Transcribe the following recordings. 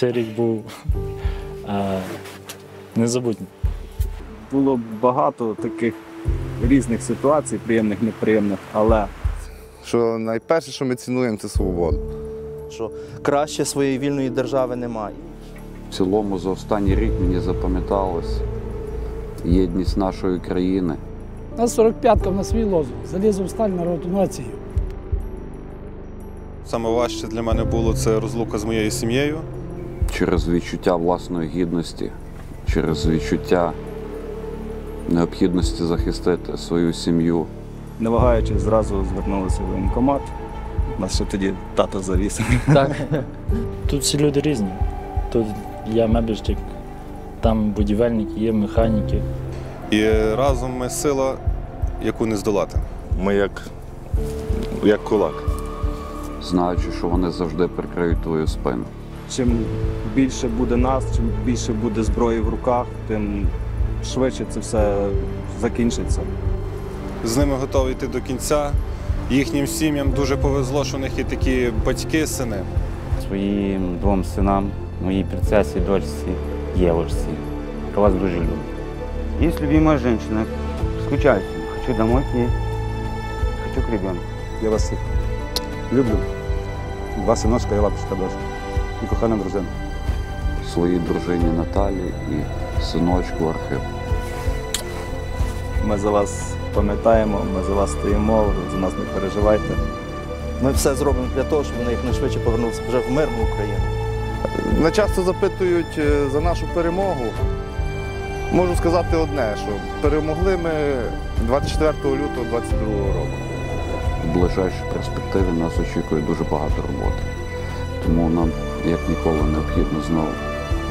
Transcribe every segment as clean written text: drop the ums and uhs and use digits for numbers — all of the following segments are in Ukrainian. цей рік був незабутнім. Було багато таких різних ситуацій, приємних, неприємних, але що найперше, що ми цінуємо, це свободу. Що краще своєї вільної держави немає. В цілому за останній рік мені запам'яталось єдність нашої країни. У нас 45-ка, в нас свій лозунг. Залізо в сталь, народ у націю. Саме важче для мене було це розлука з моєю сім'єю. Через відчуття власної гідності, через відчуття необхідності захистити свою сім'ю. Не вагаючись, зразу звернулися в воєнкомат. Нас ще тоді тато завіз. Так. Тут всі люди різні. Тут я мебельщик, там будівельники, є механіки. І разом ми сила, яку не здолати. Ми як кулак. Знаючи, що вони завжди прикриють твою спину. Чим більше буде нас, чим більше буде зброї в руках, тим швидше це все закінчиться. З ними готові йти до кінця. Їхнім сім'ям дуже повезло, що в них є такі батьки, сини. Своїм двом синам, моїй принцесі, дочці, Євочці. Я вас дуже люблю. Є любима жінка, скучаю. Хочу домой к ней, хочу к ребенку. Я вас всіх люблю. Два синочка і лапочка дочка. І кохана дружина. Своїй дружині Наталі і синочку Архипу. Ми за вас пам'ятаємо, ми за вас стоїмо, за нас не переживайте. Ми все зробимо для того, щоб вони якнайшвидше повернулися вже в мирну Україну. Мене часто запитують за нашу перемогу. Можу сказати одне, що перемогли ми 24 лютого 2022 року. У ближайшій перспективі нас очікує дуже багато роботи. Тому нам, як ніколи, необхідно знову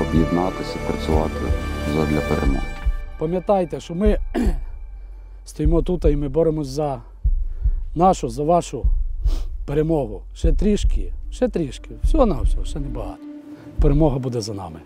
об'єднатися, працювати задля перемоги. Пам'ятайте, що ми стоїмо тут і ми боремось за нашу, за вашу перемогу. Ще трішки, всього-навсього, ще небагато. Перемога буде за нами.